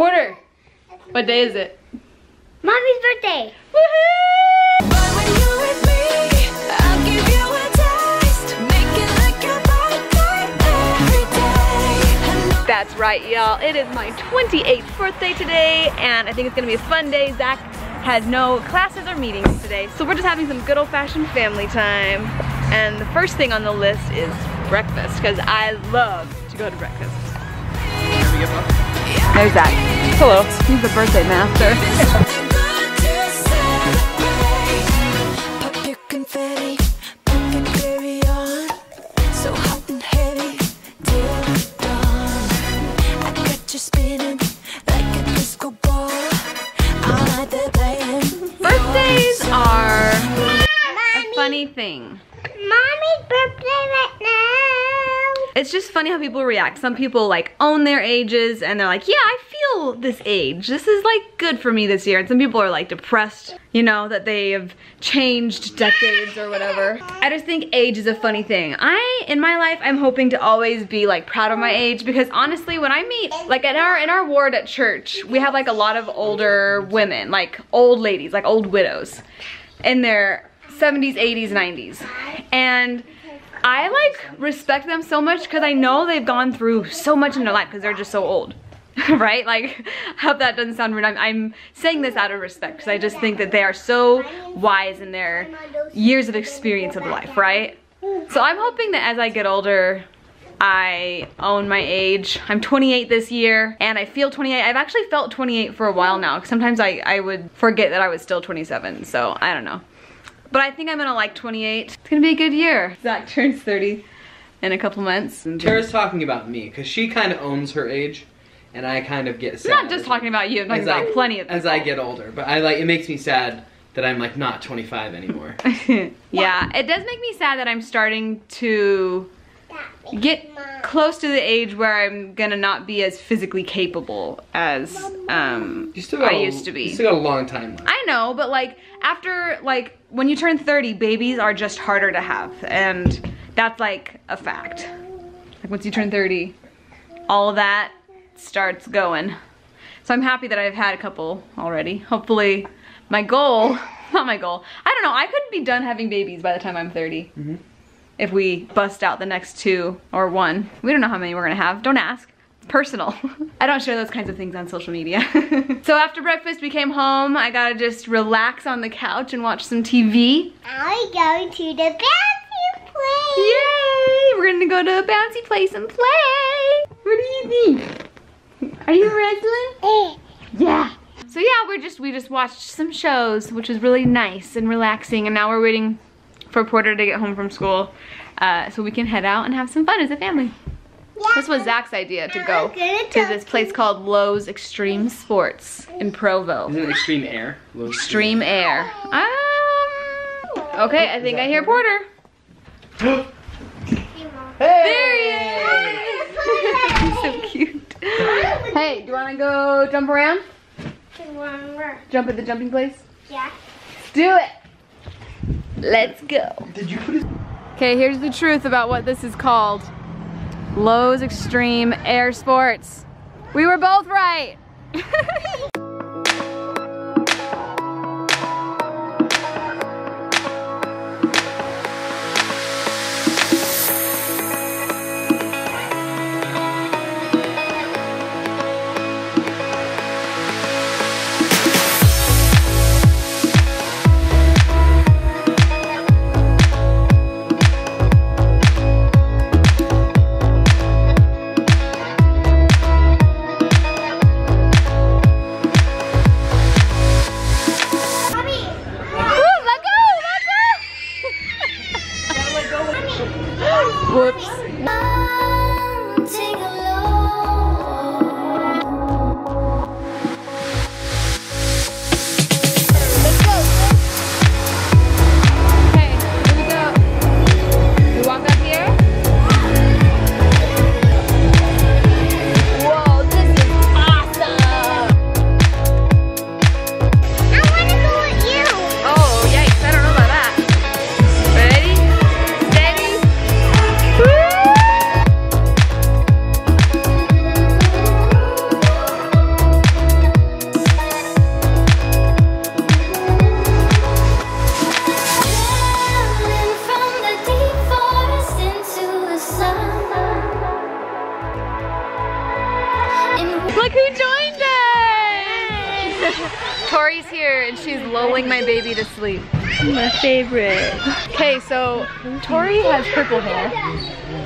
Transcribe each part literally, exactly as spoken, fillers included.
Porter, what day is it? Mommy's birthday. Woohoo! But when you're with me, I'll give you a taste. Make it like your body card every day. That's right, y'all. It is my twenty-eighth birthday today, and I think it's gonna be a fun day. Zach has no classes or meetings today, so we're just having some good old-fashioned family time. And the first thing on the list is breakfast, because I love to go to breakfast. There's Zach. Hello. He's the birthday master. Birthdays are a funny thing. Mommy's birthday right now. It's just funny how people react. Some people like own their ages and they're like, yeah, I feel this age. This is like good for me this year. And some people are like depressed, you know, that they have changed decades or whatever. I just think age is a funny thing. I, in my life, I'm hoping to always be like proud of my age, because honestly, when I meet, like in our, in our ward at church, we have like a lot of older women, like old ladies, like old widows in their seventies, eighties, nineties, and I like respect them so much because I know they've gone through so much in their life because they're just so old, right? Like, I hope that doesn't sound rude. I'm, I'm saying this out of respect because I just think that they are so wise in their years of experience of life, right? So I'm hoping that as I get older, I own my age. I'm twenty-eight this year, and I feel twenty-eight. I've actually felt twenty-eight for a while now, because sometimes I, I would forget that I was still twenty-seven, so I don't know. But I think I'm gonna like twenty-eight. It's gonna be a good year. Zach turns thirty in a couple months. Tara's talking about me, because she kind of owns her age, and I kind of get sad. I'm not just talking about you, I'm talking about plenty of people. As I get older, but I like, it makes me sad that I'm like not twenty-five anymore. Yeah, it does make me sad that I'm starting to get close to the age where I'm gonna not be as physically capable as um, you still I a, used to be. You still got a long time left. I know, but like after like when you turn thirty, babies are just harder to have, and that's like a fact. Like once you turn thirty, all that starts going. So I'm happy that I've had a couple already. Hopefully, my goal, not my goal. I don't know. I could be done having babies by the time I'm thirty. Mm-hmm. If we bust out the next two or one. We don't know how many we're gonna have, don't ask. It's personal. I don't share those kinds of things on social media. So after breakfast, we came home. I gotta just relax on the couch and watch some T V. I go to the bouncy place. Yay, we're gonna go to a bouncy place and play. What do you think? Are you wrestling? Yeah. So yeah, we're just, we just watched some shows, which was really nice and relaxing, and now we're waiting for Porter to get home from school, uh, so we can head out and have some fun as a family. Yeah. This was Zach's idea to go to this place called Lowe's Extreme Sports in Provo. Isn't it Extreme Air? Lowe's Extreme Air. Um, okay, I think I hear Porter. Hey! There he is! So cute. Hey, do you want to go jump around? Jump at the jumping place? Yeah. Let's do it! Let's go. Did you put it? Okay, here's the truth about what this is called. Lowe's Extreme Air Sports. We were both right. who joined us! Tori's here and she's lulling my baby to sleep. My favorite. Okay, so Tori has purple hair.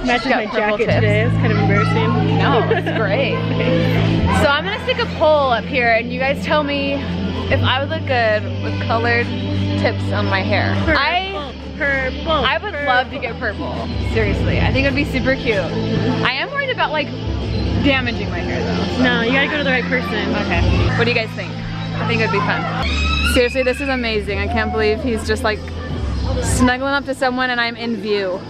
Matches my jacket tips. Today. It's kind of embarrassing. No, it's great. So I'm gonna stick a poll up here and you guys tell me if I would look good with colored tips on my hair. Purple, I, purple, I would purple. love to get purple. Seriously, I think it would be super cute. I am worried about like damaging my hair though. So. No, you gotta go to the right person. Okay. What do you guys think? I think it would be fun. Seriously, this is amazing. I can't believe he's just like snuggling up to someone and I'm in view.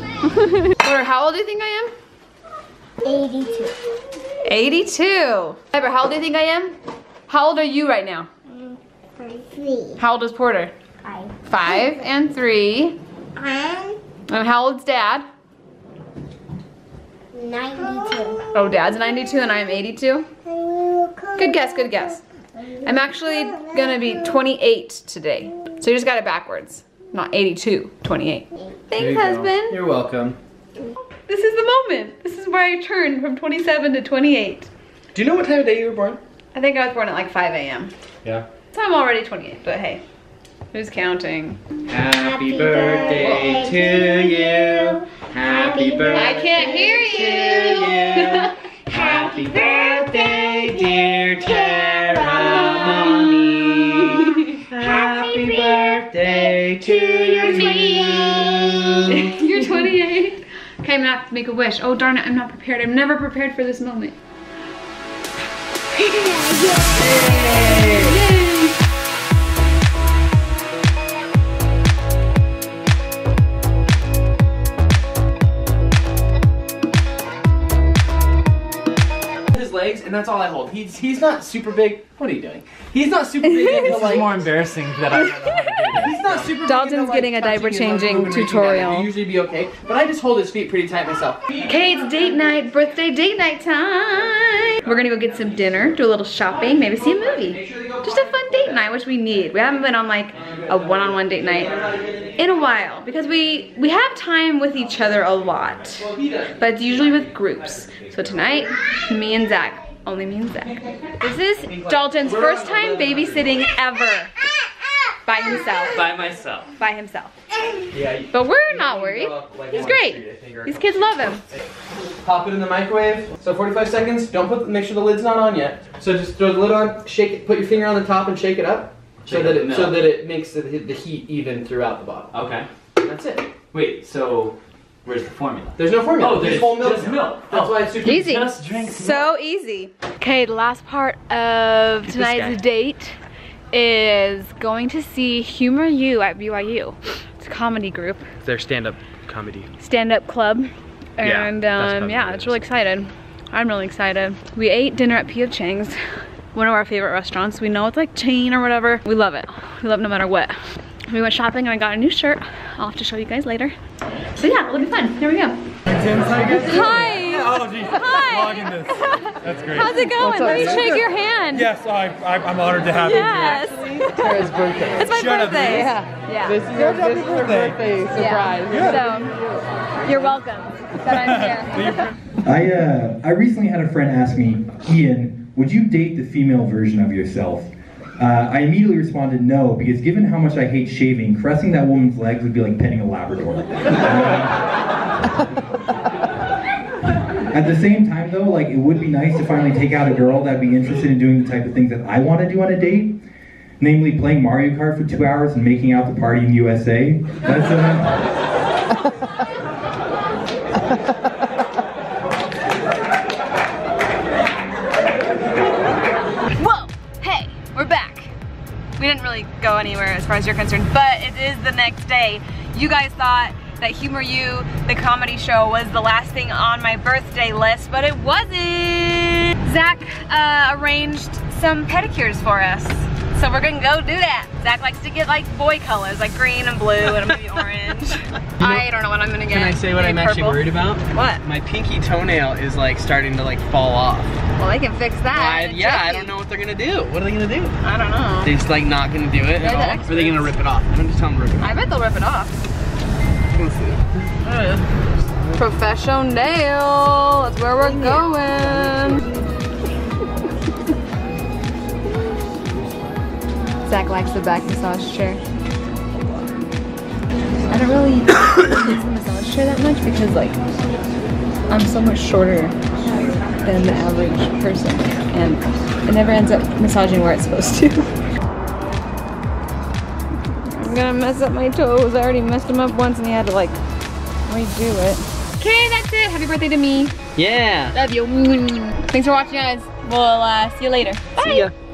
Or how old do you think I am? eighty-two. eighty-two. Piper, how old do you think I am? How old are you right now? Three. How old is Porter? Five. Five and three. Um, and how old's Dad? ninety-two. Oh, Dad's ninety-two and I'm eighty-two? Good guess, good guess. I'm actually gonna be twenty-eight today. So you just got it backwards. Not eighty-two, twenty-eight. Thanks, you husband. Go. You're welcome. This is the moment. This is where I turned from twenty-seven to twenty-eight. Do you know what time of day you were born? I think I was born at like five A M Yeah. So I'm already twenty-eight, but hey, who's counting? Happy birthday to you. Happy birthday. I can't hear you. you. Happy birthday, dear Terramani. Happy birthday to you. You're twenty-eight. Okay, I'm gonna have to make a wish. Oh darn it, I'm not prepared. I'm never prepared for this moment. Yay. And that's all I hold. He's he's not super big. What are you doing? He's not super big. This like, is more embarrassing that I don't know how to do. He's not super Dalton's big. Dalton's getting like, a diaper changing tutorial. You usually be okay, but I just hold his feet pretty tight myself. Okay, it's date night, birthday date night time. We're gonna go get some dinner, do a little shopping, maybe see a movie. Just a fun date night, which we need. We haven't been on like a one-on-one date night in a while because we we have time with each other a lot, but it's usually with groups. So tonight, me and Zach. Only means that. This is Dalton's first time babysitting ever. By himself. By myself. By himself. Yeah. But we're not worried. He's great. These kids love him. Pop it in the microwave. So forty-five seconds. Don't put. Make sure the lid's not on yet. So just throw the lid on. Shake it. Put your finger on the top and shake it up. So that it. So that it makes the, the heat even throughout the bottle. Okay. That's it. Wait. So. Where's the formula? There's no formula. Oh, there's full milk. Just milk. That's oh. why it's super easy. Just drink milk. So easy. Okay, the last part of tonight's date is going to see Humor U at B Y U. It's a comedy group. It's their stand-up comedy. Stand-up club. And yeah, um, yeah, it's really excited. I'm really excited. We ate dinner at P O Chang's, one of our favorite restaurants. We know it's like chain or whatever. We love it. We love it no matter what. We went shopping and I got a new shirt. I'll have to show you guys later. So yeah, it'll be fun. Here we go. Hi. Oh, geez. Hi. This. That's great. How's it going? Let me shake your hand. Yes, I, I, I'm honored to have yes. you here. Yes. Tara's birthday. It's my Shut birthday. Yeah. yeah. This is your birthday. birthday surprise. Yeah. So, you're welcome that I'm here. I, uh, I recently had a friend ask me, Ian, would you date the female version of yourself? Uh, I immediately responded no, because given how much I hate shaving, caressing that woman's legs would be like petting a Labrador. At the same time though, like it would be nice to finally take out a girl that'd be interested in doing the type of things that I want to do on a date, namely playing Mario Kart for two hours and making out the party in U S A. That's uh... We didn't really go anywhere as far as you're concerned, but it is the next day. You guys thought that Humor U, the comedy show, was the last thing on my birthday list, but it wasn't. Zach uh, arranged some pedicures for us, so we're gonna go do that. Zach likes to get like boy colors, like green and blue and maybe orange. You know, I don't know what I'm gonna get. Can I say what I'm purple. actually worried about? What? My pinky toenail is like starting to like fall off. Well, they can fix that. I, yeah, I don't know what they're gonna do. What are they gonna do? I don't know. They're just like not gonna do it they're at all. Experts. Or are they gonna rip it off? I'm gonna just tell them to rip it off. I bet they'll rip it off. Let's see. Uh, Professional nail. That's where we're going. Zach likes the back massage chair. I don't really use the massage chair that much because like I'm so much shorter than the average person and it never ends up massaging where it's supposed to. I'm gonna mess up my toes. I already messed them up once and they had to like redo it. Okay, that's it. Happy birthday to me. Yeah. Love you. Thanks for watching, guys. We'll uh, see you later. Bye. See ya.